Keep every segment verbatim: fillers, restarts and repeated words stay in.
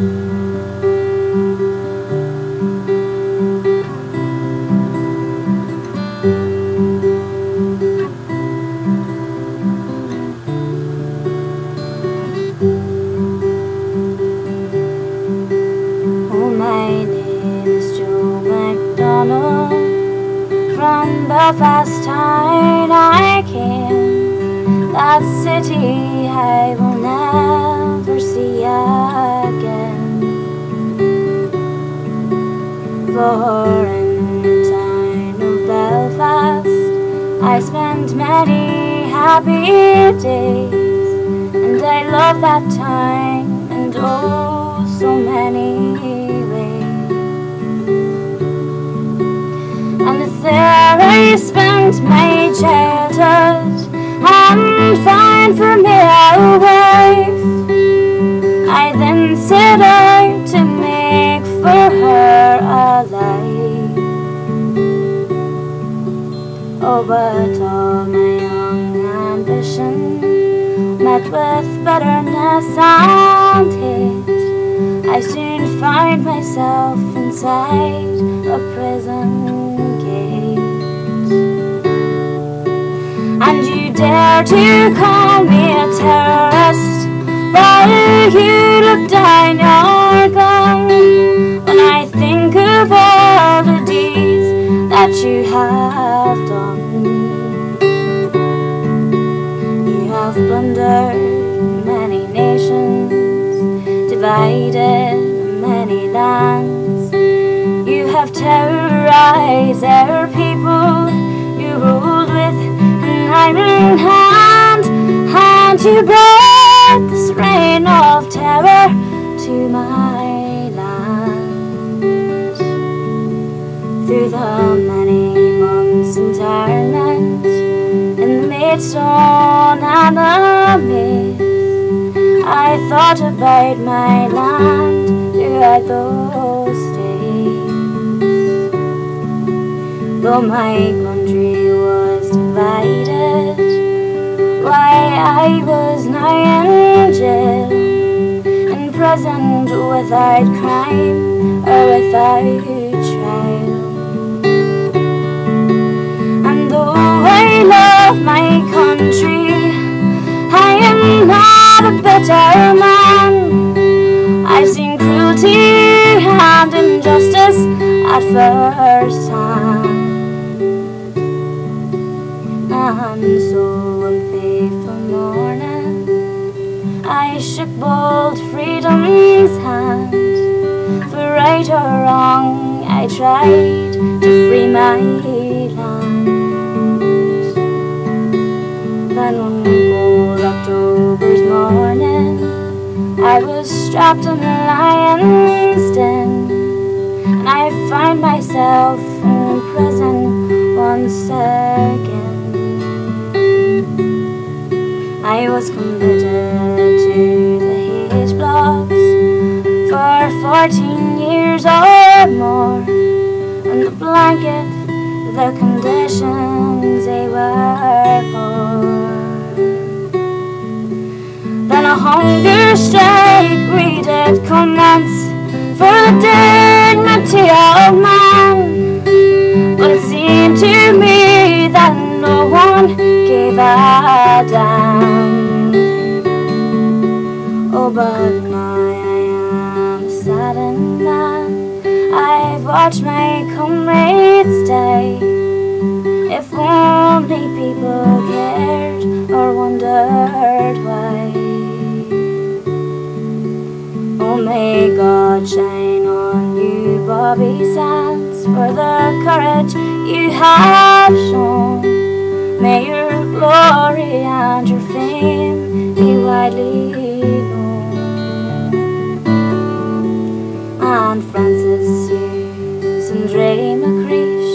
My name is Joe McDonald. From Belfast town I came. That city I will never see again. For in the town of Belfast I spent many happy days, and I love that town and oh so many. I spent my childhood and found for me a wife. I then set out to make for her a life. Oh, but all my young ambition met with bitterness and hate. I soon found myself inside a prison. And you dare to call me a terrorist while you look down your gun. When I think of all the deeds that you have done, you have plundered many nations, divided many lands. You have terrorized their people. You ruled with hand in hand, and you brought this reign of terror to my land. Through the many months' internment in the mid-sun and the maze, I thought about my land throughout those days. Though my country was divided, I was now in jail, imprisoned without crime or without trial. And though I love my country, I am not a bitter man. I've seen cruelty and injustice at first hand. And so on faithful morning I shook bold freedom's hand. For right or wrong I tried to free my land. Then on cold October's morning I was strapped in a lion's den, and I find myself in prison once again. I was convicted to the hate blocks for fourteen years or more, and the blanket, the conditions, they were poor. Then a hunger strike we did commence for the dignity of man, but it seemed to me that no one gave a damn. Oh, but now I am saddened that I've watched my comrades die. If only people cared or wondered why. Oh, may God shine on you, Bobby Sands, for the courage you have shown. May your glory and your fame be widely known. And Francis, Susan, Ray McCreish,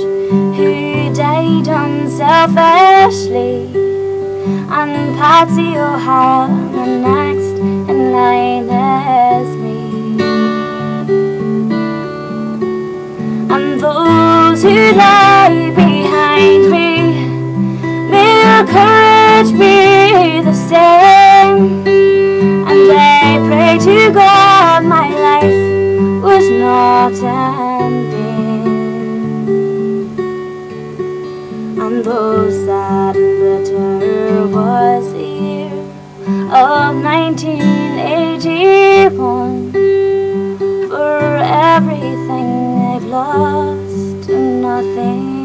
who died unselfishly, and Patsy O'Hara, the next in line is me. And those who lie behind me, courage be the same, and I pray to God my life rainbow sad and bitter was the year of nineteen eighty-one. For everything I've lost and nothing